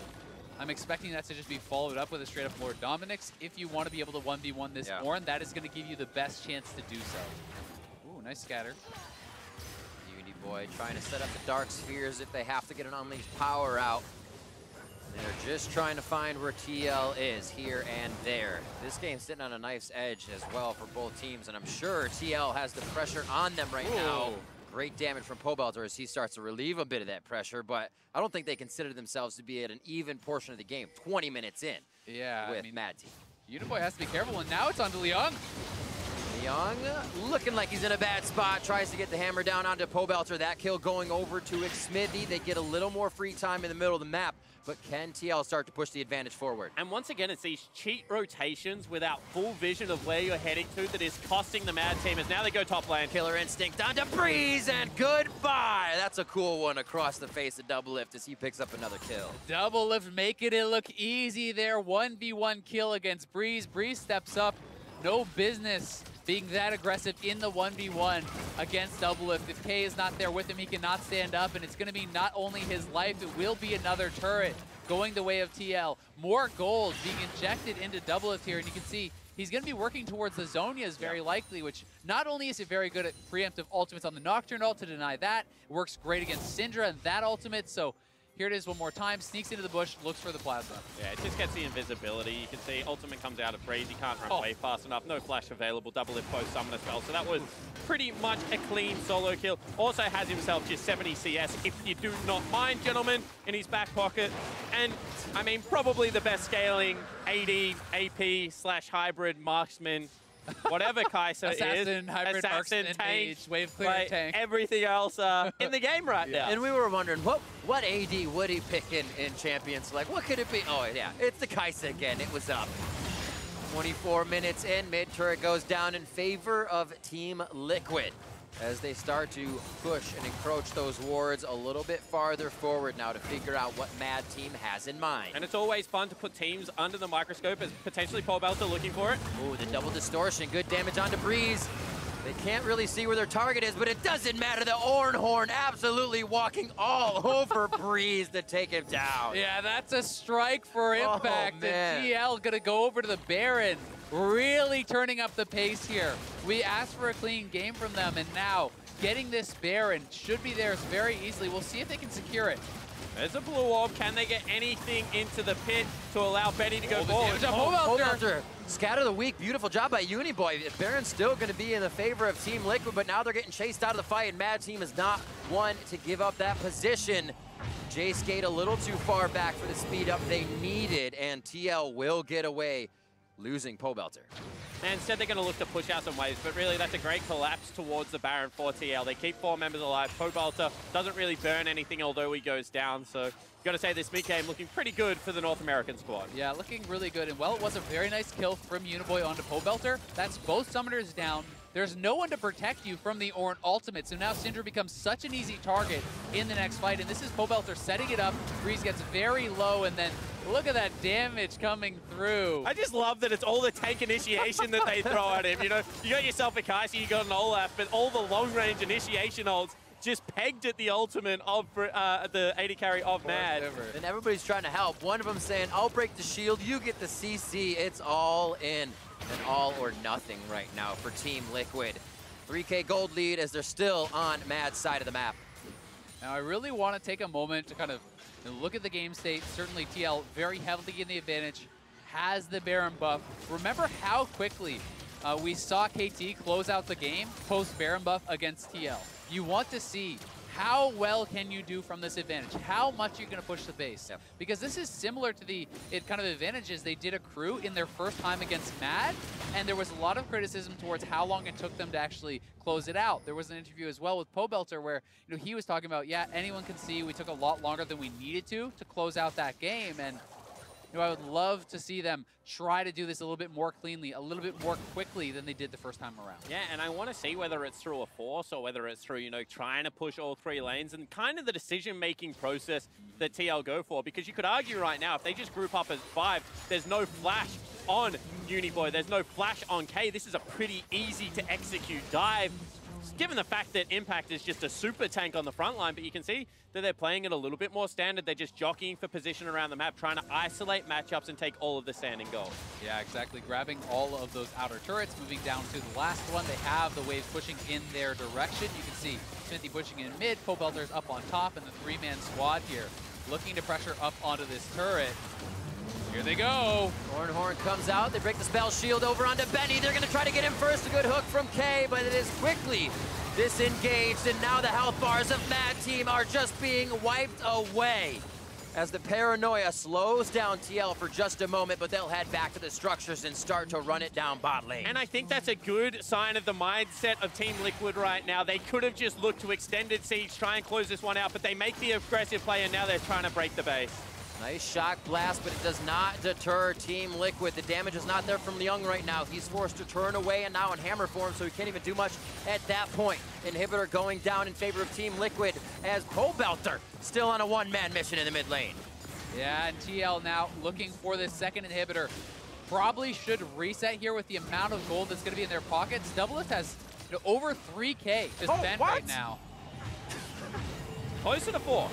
I'm expecting that to just be followed up with a straight-up Lord Dominix. If you want to be able to one v one this yeah. Ornn, that is going to give you the best chance to do so. Ooh, nice scatter. Uniboy trying to set up the Dark Spheres if they have to get an Unleashed Power out. They're just trying to find where T L is, here and there. This game's sitting on a knife's edge as well for both teams, and I'm sure T L has the pressure on them right Ooh. now. Great damage from Pobelter as he starts to relieve a bit of that pressure, but I don't think they consider themselves to be at an even portion of the game, twenty minutes in. Yeah, with I mean, Mad Team. Uniboy has to be careful, and now it's on to Liang. Liang looking like he's in a bad spot, tries to get the hammer down onto Pobelter. That kill going over to Xmithie. They get a little more free time in the middle of the map, but can T L start to push the advantage forward? And once again, it's these cheat rotations without full vision of where you're heading to that is costing the Mad Team as now they go top lane. Killer Instinct onto Breeze, and goodbye! That's a cool one across the face of Doublelift as he picks up another kill. Doublelift making it look easy there. one v one kill against Breeze. Breeze steps up. No business being that aggressive in the one v one against Doublelift. If Kay is not there with him, he cannot stand up, and it's going to be not only his life, it will be another turret going the way of T L. More gold being injected into Doublelift here, and you can see he's going to be working towards the Zhonya's very yep. likely, which not only is it very good at preemptive ultimates on the Nocturne ult to deny that, it works great against Syndra and that ultimate, so here it is one more time, sneaks into the bush, looks for the plasma. Yeah, it just gets the invisibility. You can see ultimate comes out of Breeze. He can't run oh. away fast enough. No flash available. Doublelift both summon as well. So that was pretty much a clean solo kill. Also has himself just seventy C S, if you do not mind, gentlemen, in his back pocket. And, I mean, probably the best scaling A D, A P, slash hybrid marksman, whatever Kai'Sa Assassin, is, hybrid Assassin, marksman, tank, mage, wave clear, like, tank, everything else uh, in the game right yeah. now. And we were wondering, what what A D would he pick in, in Champions? Like, what could it be? Oh, yeah, it's the Kai'Sa again. It was up. twenty-four minutes in, mid-turret goes down in favor of Team Liquid as they start to push and encroach those wards a little bit farther forward now to figure out what Mad Team has in mind. And it's always fun to put teams under the microscope as potentially Pobelter looking for it. Ooh, the double distortion, good damage onto Breeze. They can't really see where their target is, but it doesn't matter. The Ornn Horn absolutely walking all over Breeze to take him down. Yeah, that's a strike for Impact. Oh, and T L gonna go over to the Baron. Really turning up the pace here. We asked for a clean game from them, and now getting this Baron should be theirs very easily. We'll see if they can secure it. There's a blue orb. Can they get anything into the pit to allow Benny to go forward? Oh, Pobelter. Scatter the weak. Beautiful job by Uniboy. Baron's still going to be in the favor of Team Liquid, but now they're getting chased out of the fight, and Mad Team is not one to give up that position. Jayce skate a little too far back for the speed up they needed, and T L will get away, losing Pobelter. And instead they're going to look to push out some waves, but really that's a great collapse towards the Baron for T L. They keep four members alive. Pobelter doesn't really burn anything, although he goes down. So got to say this mid game looking pretty good for the North American squad. Yeah, looking really good. And well, it was a very nice kill from Uniboy onto Pobelter. That's both summoners down. There's no one to protect you from the Ornn ultimate, so now Syndra becomes such an easy target in the next fight, and this is Pobelter setting it up. Breeze gets very low, and then look at that damage coming through. I just love that it's all the tank initiation that they throw at him. You know, you got yourself a Kai'Sa, you got an Olaf, but all the long-range initiation ults just pegged at the ultimate of uh, the A D carry of Mad. And everybody's trying to help. One of them saying, I'll break the shield, you get the C C. It's all in. An all or nothing right now for Team Liquid. three K gold lead as they're still on Mad's side of the map. Now I really want to take a moment to kind of look at the game state. Certainly T L very heavily in the advantage, has the Baron buff. Remember how quickly uh, we saw K T close out the game post Baron buff against T L. You want to see how well can you do from this advantage? How much you're going to push the base? Yep. Because this is similar to the it kind of advantages they did accrue in their first time against Mad, and there was a lot of criticism towards how long it took them to actually close it out. There was an interview as well with Pobelter where you know he was talking about, yeah, anyone can see we took a lot longer than we needed to to close out that game, and you know, I would love to see them try to do this a little bit more cleanly, a little bit more quickly than they did the first time around. Yeah, and I want to see whether it's through a force or whether it's through, you know, trying to push all three lanes and kind of the decision-making process that T L go for, because you could argue right now if they just group up as five, there's no flash on Uniboy, there's no flash on Kay. This is a pretty easy-to-execute dive, given the fact that Impact is just a super tank on the front line, but you can see that they're playing it a little bit more standard. They're just jockeying for position around the map, trying to isolate matchups and take all of the standing gold. Yeah, exactly. Grabbing all of those outer turrets, moving down to the last one. They have the wave pushing in their direction. You can see Xmithie pushing in mid, Pobelter's up on top, and the three-man squad here looking to pressure up onto this turret. Here they go. Ornn comes out. They break the spell shield over onto Benny. They're going to try to get him first. A good hook from Kay, but it is quickly disengaged. And now the health bars of Mad Team are just being wiped away as the Paranoia slows down T L for just a moment, but they'll head back to the structures and start to run it down bot lane. And I think that's a good sign of the mindset of Team Liquid right now. They could have just looked to extended siege, try and close this one out, but they make the aggressive play, and now they're trying to break the base. Nice shock blast, but it does not deter Team Liquid. The damage is not there from Liang right now. He's forced to turn away and now in hammer form, so he can't even do much at that point. Inhibitor going down in favor of Team Liquid as Pobelter still on a one-man mission in the mid lane. Yeah, and T L now looking for this second inhibitor. Probably should reset here with the amount of gold that's going to be in their pockets. Doublelift has you know, over three K to spend oh, right now. Closer to four.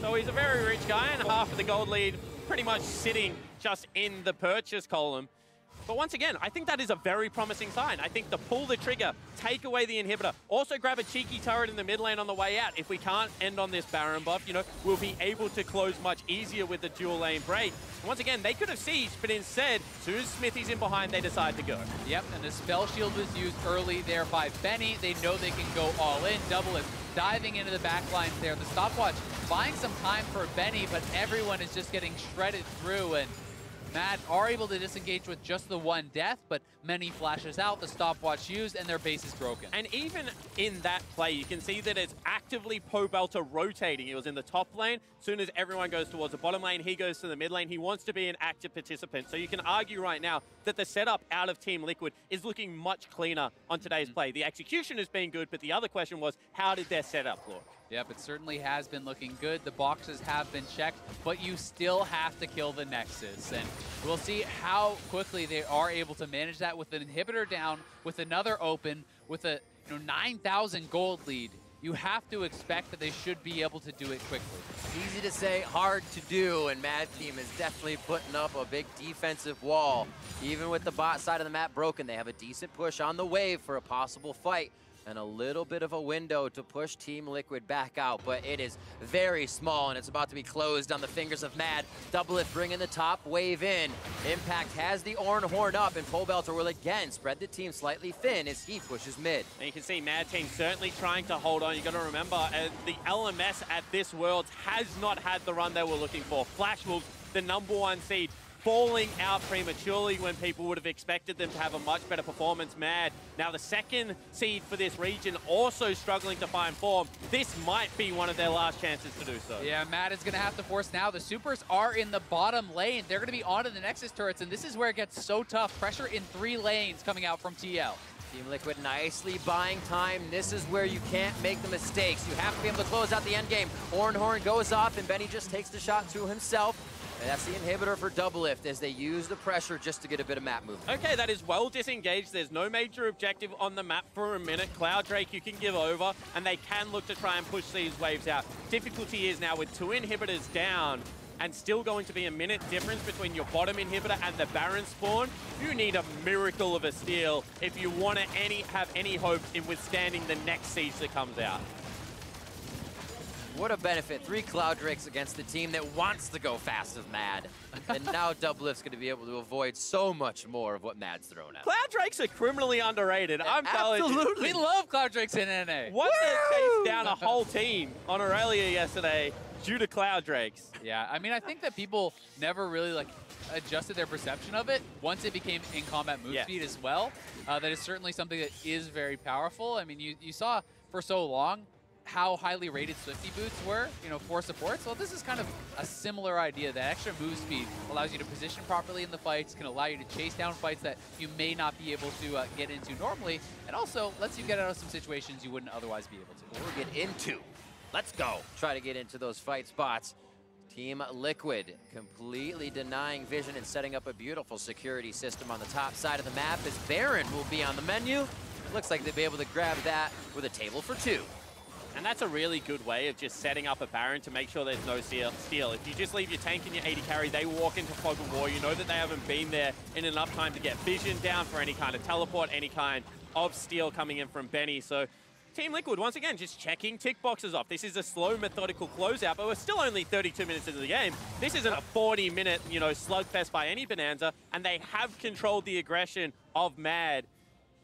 So he's a very rich guy, and half of the gold lead pretty much sitting just in the purchase column. But once again, I think that is a very promising sign. I think the pull the trigger, take away the inhibitor, also grab a cheeky turret in the mid lane on the way out. If we can't end on this Baron buff, you know, we'll be able to close much easier with the dual lane break. And once again, they could have sieged, but instead, as soon as Xmithie's in behind, they decide to go. Yep, and the spell shield was used early there by Benny. They know they can go all in. Doublelift diving into the back lines there. The stopwatch buying some time for Benny, but everyone is just getting shredded through, and Mad are able to disengage with just the one death, but many flashes out, the stopwatch used, and their base is broken. And even in that play, you can see that it's actively Pobelter rotating. He was in the top lane. As soon as everyone goes towards the bottom lane, he goes to the mid lane. He wants to be an active participant. So you can argue right now that the setup out of Team Liquid is looking much cleaner on today's mm-hmm. play. The execution has been good, but the other question was, how did their setup look? Yep, it certainly has been looking good. The boxes have been checked, but you still have to kill the Nexus. And we'll see how quickly they are able to manage that with an inhibitor down, with another open, with a you know, nine thousand gold lead. You have to expect that they should be able to do it quickly. Easy to say, hard to do, and Mad Team is definitely putting up a big defensive wall. Even with the bot side of the map broken, they have a decent push on the wave for a possible fight, and a little bit of a window to push Team Liquid back out, but it is very small and it's about to be closed on the fingers of Mad. Doublelift bringing the top wave in. Impact has the Ornn horn up, and Pobelter will again spread the team slightly thin as he pushes mid. And you can see Mad Team certainly trying to hold on. You got to remember, uh, the L M S at this Worlds has not had the run they were looking for. Flash Wolves, the number one seed, falling out prematurely when people would have expected them to have a much better performance. Mad, now the second seed for this region, also struggling to find form. This might be one of their last chances to do so. Yeah, Mad is going to have to force now. The supers are in the bottom lane. They're going to be onto the Nexus turrets, and this is where it gets so tough. Pressure in three lanes coming out from T L. Team Liquid nicely buying time. This is where you can't make the mistakes. You have to be able to close out the end game. Ornn horn goes off, and Benny just takes the shot to himself. And that's the inhibitor for Doublelift as they use the pressure just to get a bit of map movement. Okay, that is well disengaged. There's no major objective on the map for a minute. Cloud Drake, you can give over, and they can look to try and push these waves out. Difficulty is now with two inhibitors down, and still going to be a minute difference between your bottom inhibitor and the Baron spawn. You need a miracle of a steal if you want to any have any hopes in withstanding the next siege that comes out. What a benefit. Three Cloud Drakes against the team that wants to go fast as Mad. And now Doublelift's going to be able to avoid so much more of what Mad's thrown at. Cloud Drakes are criminally underrated. Yeah, I'm absolutely. telling you. We love Cloud Drakes in N A. What a chase down a whole team on Aurelia yesterday due to Cloud Drakes. Yeah, I mean, I think that people never really, like, adjusted their perception of it once it became in combat move yes. speed as well. Uh, that is certainly something that is very powerful. I mean, you, you saw for so long how highly rated Swifty boots were, you know, for supports. Well, this is kind of a similar idea. That extra move speed allows you to position properly in the fights, can allow you to chase down fights that you may not be able to uh, get into normally, and also lets you get out of some situations you wouldn't otherwise be able to. Or get into. Let's go. Try to get into those fight spots. Team Liquid completely denying vision and setting up a beautiful security system on the top side of the map as Baron will be on the menu. Looks like they'll be able to grab that with a table for two. And that's a really good way of just setting up a Baron to make sure there's no steal. If you just leave your tank and your A D carry, they walk into Fog of War. You know that they haven't been there in enough time to get vision down for any kind of teleport, any kind of steal coming in from Benny. So Team Liquid, once again, just checking tick boxes off. This is a slow, methodical closeout, but we're still only thirty-two minutes into the game. This isn't a forty-minute, you know, slugfest by any bonanza, and they have controlled the aggression of MAD.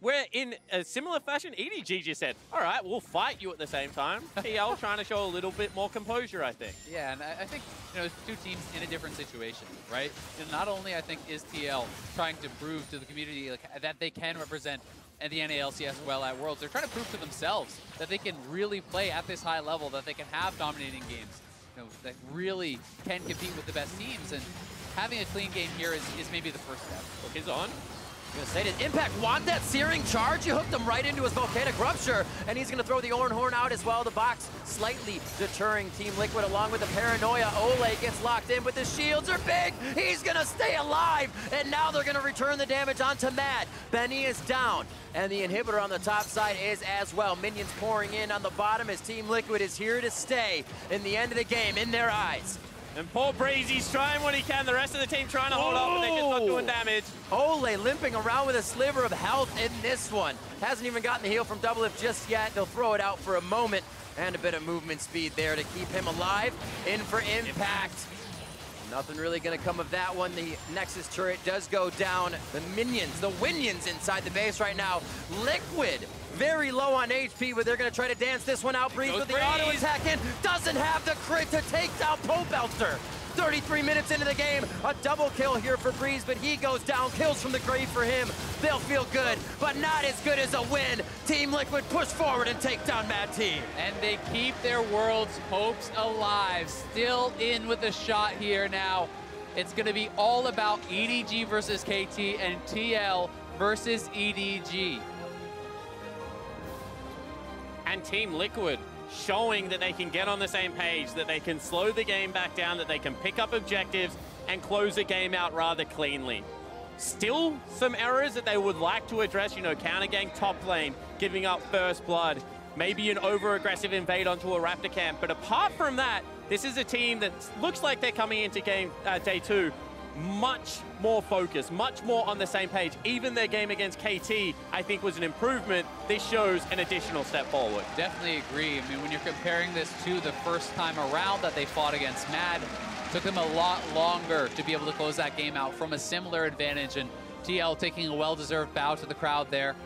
Where in a similar fashion, E D G just said, all right, we'll fight you at the same time. T L trying to show a little bit more composure, I think. Yeah, and I think, you know, two teams in a different situation, right? And not only, I think, is T L trying to prove to the community like, that they can represent and the N A L C S well at Worlds, they're trying to prove to themselves that they can really play at this high level, that they can have dominating games, you know, that really can compete with the best teams. And having a clean game here is, is maybe the first step. Look, is on. Gonna say, did Impact want that searing charge? He hooked him right into his volcanic rupture, and he's gonna throw the Ornn horn out as well. The box slightly deterring Team Liquid along with the Paranoia. Olleh gets locked in, but the shields are big. He's gonna stay alive, and now they're gonna return the damage onto MAD. Benny is down, and the inhibitor on the top side is as well. Minions pouring in on the bottom as Team Liquid is here to stay in the end of the game in their eyes. And poor Breeze, he's trying what he can. The rest of the team trying to hold up, but they're just not doing damage. Olleh limping around with a sliver of health in this one. Hasn't even gotten the heal from Doublelift just yet. They'll throw it out for a moment. And a bit of movement speed there to keep him alive. In for Impact. Impact. Nothing really going to come of that one. The Nexus turret does go down. The minions, the winions inside the base right now. Liquid, very low on H P, but they're going to try to dance this one out. Breeze with the auto attack in. Doesn't have the crit to take down Pobelter. thirty-three minutes into the game, a double kill here for Breeze, but he goes down. Kills from the grave for him. They'll feel good, but not as good as a win. Team Liquid push forward and take down MAD Team. And they keep their World's hopes alive. Still in with a shot here now. It's going to be all about E D G versus K T and T L versus E D G. And Team Liquid showing that they can get on the same page, that they can slow the game back down, that they can pick up objectives and close the game out rather cleanly. Still some errors that they would like to address, you know, countergang top lane, giving up first blood, maybe an over-aggressive invade onto a Raptor camp. But apart from that, this is a team that looks like they're coming into game uh, day two much more focused, much more on the same page. Even their game against K T, I think, was an improvement. This shows an additional step forward. Definitely agree. I mean, when you're comparing this to the first time around that they fought against MAD, it took them a lot longer to be able to close that game out from a similar advantage, and T L taking a well-deserved bow to the crowd there.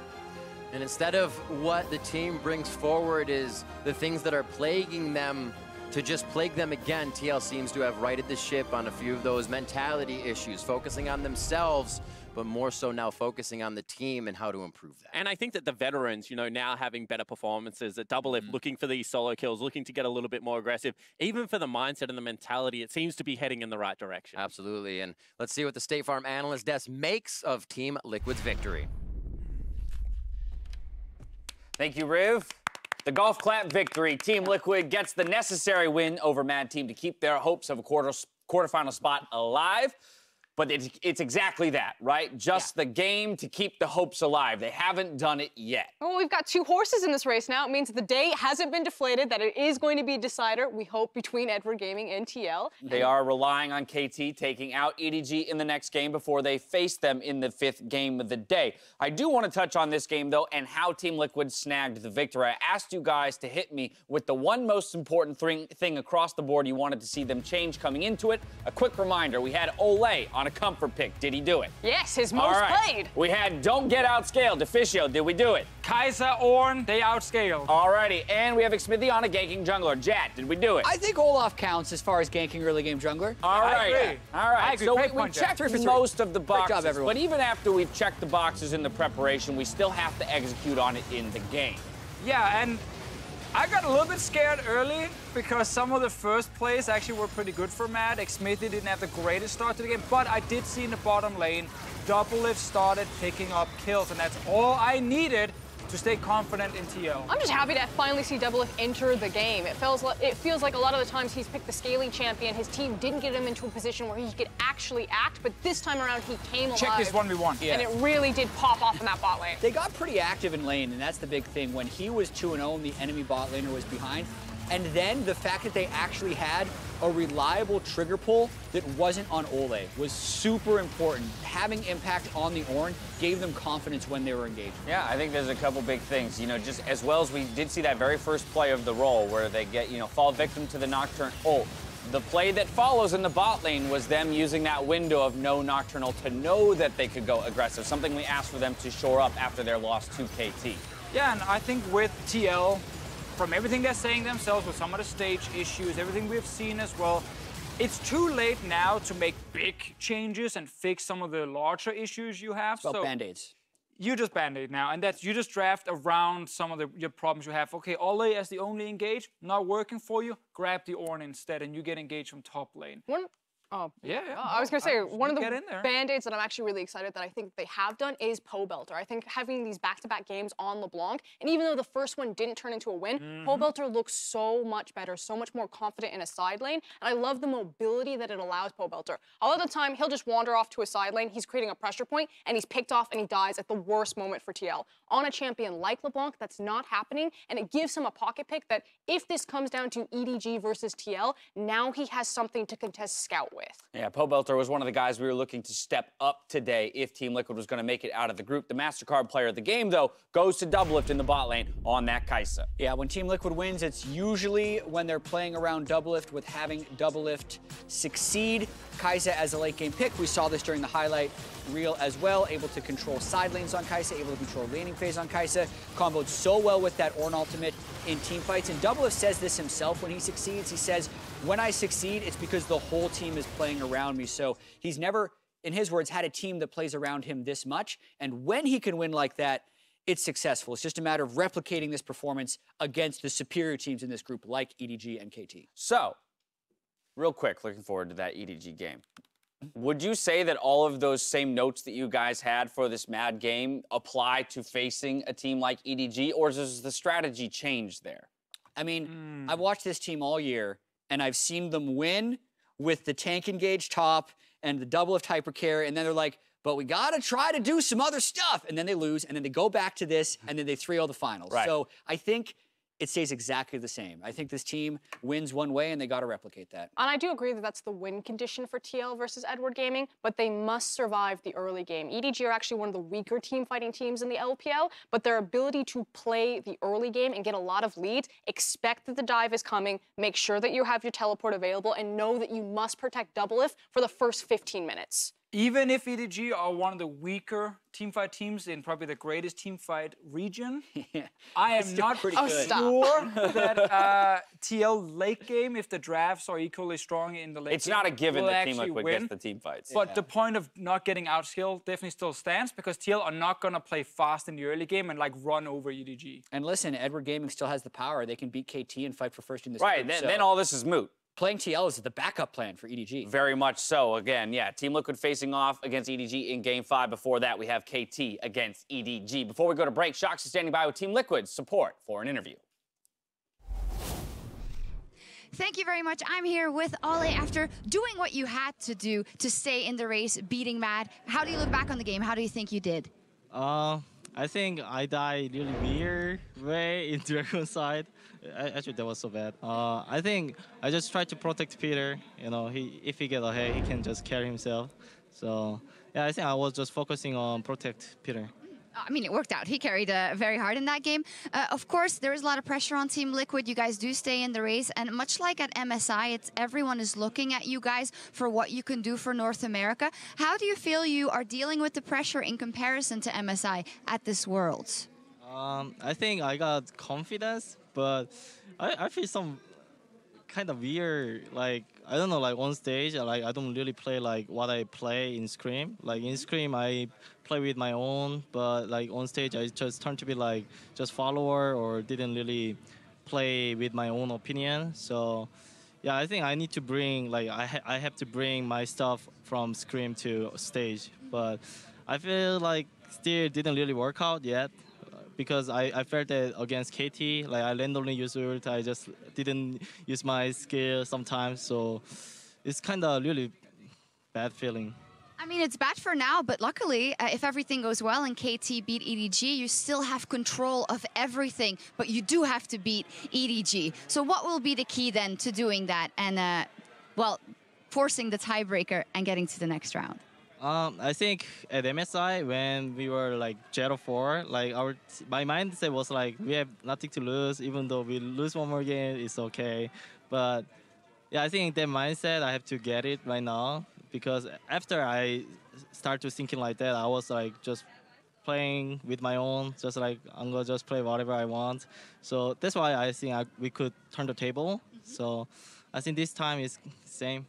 And instead of what the team brings forward is the things that are plaguing them, to just plague them again, T L seems to have righted the ship on a few of those mentality issues, focusing on themselves, but more so now focusing on the team and how to improve that. And I think that the veterans, you know, now having better performances, at Doublelift mm. looking for these solo kills, looking to get a little bit more aggressive, even for the mindset and the mentality, it seems to be heading in the right direction. Absolutely, and let's see what the State Farm analyst desk makes of Team Liquid's victory. Thank you, Riv. The golf clap victory. Team Liquid gets the necessary win over MAD Team to keep their hopes of a quarter quarterfinal spot alive. But it's, it's exactly that, right? Just yeah. the game to keep the hopes alive. They haven't done it yet. Well, we've got two horses in this race now. It means the day hasn't been deflated, that it is going to be a decider, we hope, between Edward Gaming and T L. They are relying on K T taking out E D G in the next game before they face them in the fifth game of the day. I do want to touch on this game, though, and how Team Liquid snagged the victory. I asked you guys to hit me with the one most important thing across the board you wanted to see them change coming into it. A quick reminder, we had Olleh on a comfort pick. Did he do it? Yes, his most all right. played. We had Don't Get Outscaled, Deficio. Did we do it? Kai'Sa, Ornn, they outscaled. All righty, and we have Xmithie on a ganking jungler. Jat, did we do it? I think Olaf counts as far as ganking early game jungler. All right. I agree. All right. I agree. So Great we, we checked three for three. most of the boxes. Great job, everyone. But even after we've checked the boxes in the preparation, we still have to execute on it in the game. Yeah, and I got a little bit scared early because some of the first plays actually were pretty good for MAD. Xmithie didn't have the greatest start to the game, but I did see in the bottom lane, Doublelift started picking up kills, and that's all I needed to stay confident in T L. I'm just happy to finally see Doublelift enter the game. It feels, like, it feels like a lot of the times he's picked the scaling champion, his team didn't get him into a position where he could actually act, but this time around he came alive. Check this one v one. Yeah. And it really did pop off in that bot lane. They got pretty active in lane, and that's the big thing. When he was two and oh and the enemy bot laner was behind, And then the fact that they actually had a reliable trigger pull that wasn't on Olaf was super important. Having Impact on the Ornn gave them confidence when they were engaged. Yeah, I think there's a couple big things. You know, just as well as we did see that very first play of the roll where they get, you know, fall victim to the Nocturne ult. The play that follows in the bot lane was them using that window of no Nocturnal to know that they could go aggressive, something we asked for them to shore up after their loss to K T. Yeah, and I think with T L, from everything they're saying themselves, with some of the stage issues, everything we've seen as well, it's too late now to make big changes and fix some of the larger issues you have. It's about so Band-Aids. You just Band-Aid now, and that's, you just draft around some of the, your problems you have. Okay, Olaf as the only engage, not working for you, grab the Ornn instead, and you get engaged from top lane. One, oh, yeah, yeah. I was gonna say, I, one of the Band-Aids that I'm actually really excited that I think they have done is Pobelter. I think having these back-to-back games on LeBlanc, and even though the first one didn't turn into a win, mm-hmm. Pobelter looks so much better, so much more confident in a side lane, and I love the mobility that it allows Pobelter. A lot of the time, he'll just wander off to a side lane, he's creating a pressure point, and he's picked off and he dies at the worst moment for T L. On a champion like LeBlanc, that's not happening, and it gives him a pocket pick that if this comes down to E D G versus T L, now he has something to contest Scout with. Yeah, Pobelter was one of the guys we were looking to step up today if Team Liquid was going to make it out of the group. The MasterCard player of the game, though, goes to Doublelift in the bot lane on that Kai'Sa. Yeah, when Team Liquid wins, it's usually when they're playing around Doublelift with having Doublelift succeed. Kai'Sa as a late-game pick. We saw this during the highlight reel as well, able to control side lanes on Kai'Sa, able to control laning phase on Kai'Sa, comboed so well with that Ornn ultimate in teamfights. And Doublelift says this himself when he succeeds. He says, when I succeed, it's because the whole team is playing around me. So he's never, in his words, had a team that plays around him this much. And when he can win like that, it's successful. It's just a matter of replicating this performance against the superior teams in this group like E D G and K T. So, real quick, looking forward to that E D G game. Would you say that all of those same notes that you guys had for this mad game apply to facing a team like E D G, or does the strategy change there? I mean, mm. I've watched this team all year, and I've seen them win with the tank engage top and the Doublelift hypercarry, and then they're like, but we gotta try to do some other stuff, and then they lose, and then they go back to this, and then they three oh the finals. Right. So I think it stays exactly the same. I think this team wins one way, and they got to replicate that. And I do agree that that's the win condition for T L versus Edward Gaming, but they must survive the early game. E D G are actually one of the weaker team fighting teams in the L P L, but their ability to play the early game and get a lot of leads, expect that the dive is coming, make sure that you have your teleport available, and know that you must protect Doublelift for the first fifteen minutes. Even if E D G are one of the weaker teamfight teams in probably the greatest teamfight region, yeah. I am not pretty oh, good. sure that uh, T L late game, if the drafts are equally strong in the late it's game, it's not a given that Team Liquid win. gets the teamfights. But yeah. the point of not getting outskilled definitely still stands because T L are not going to play fast in the early game and like run over E D G. And listen, Edward Gaming still has the power. They can beat K T and fight for first in this game. Right, group, then, so. then all this is moot. Playing T L is the backup plan for E D G. Very much so. Again, yeah, Team Liquid facing off against E D G in Game five. Before that, we have K T against E D G. Before we go to break, Shox is standing by with Team Liquid's support for an interview. Thank you very much. I'm here with Olleh after doing what you had to do to stay in the race, beating Mad. How do you look back on the game? How do you think you did? Uh, I think I died really weird way in Dragon's side. Actually, that was so bad. Uh, I think I just tried to protect Peter. You know, he if he get ahead, he can just carry himself. So, yeah, I think I was just focusing on protect Peter. I mean, it worked out. He carried uh, very hard in that game. Uh, of course, there is a lot of pressure on Team Liquid. You guys do stay in the race. And much like at M S I, it's everyone is looking at you guys for what you can do for North America. How do you feel you are dealing with the pressure in comparison to M S I at this Worlds? Um, I think I got confidence. But I, I feel some kind of weird, like, I don't know, like on stage, like I don't really play like what I play in Scream. Like in Scream, I play with my own, but like on stage, I just turned to be like just follower or didn't really play with my own opinion. So yeah, I think I need to bring, like I, ha I have to bring my stuff from Scream to stage. But I feel like still didn't really work out yet. Because I, I felt that against K T, like I randomly used ult, I just didn't use my skill sometimes, so it's kind of really bad feeling. I mean, it's bad for now, but luckily, uh, if everything goes well and K T beat E D G, you still have control of everything, but you do have to beat E D G. So what will be the key then to doing that and, uh, well, forcing the tiebreaker and getting to the next round? Um, I think at M S I, when we were like zero four, like our my mindset was like, we have nothing to lose. Even though we lose one more game, it's okay. But yeah, I think that mindset, I have to get it right now, because after I start to thinking like that, I was like just playing with my own, just like I'm gonna just play whatever I want. So that's why I think I, we could turn the table. Mm-hmm. So I think this time is same.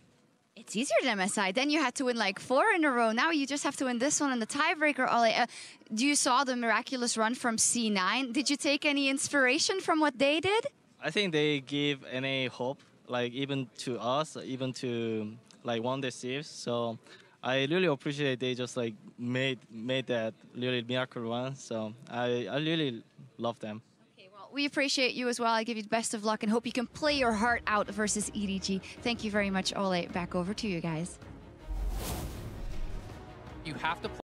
It's easier than M S I. Then you had to win like four in a row. Now you just have to win this one and the tiebreaker. Olleh, uh, do you saw the miraculous run from C nine? Did you take any inspiration from what they did? I think they give N A hope, like even to us, even to like one day Sivs. So I really appreciate they just like made made that really miracle run. So I I really love them. Okay, well, we appreciate you as well. I give you the best of luck and hope you can play your heart out versus E D G. Thank you very much, Olleh. Back over to you guys. You have to play.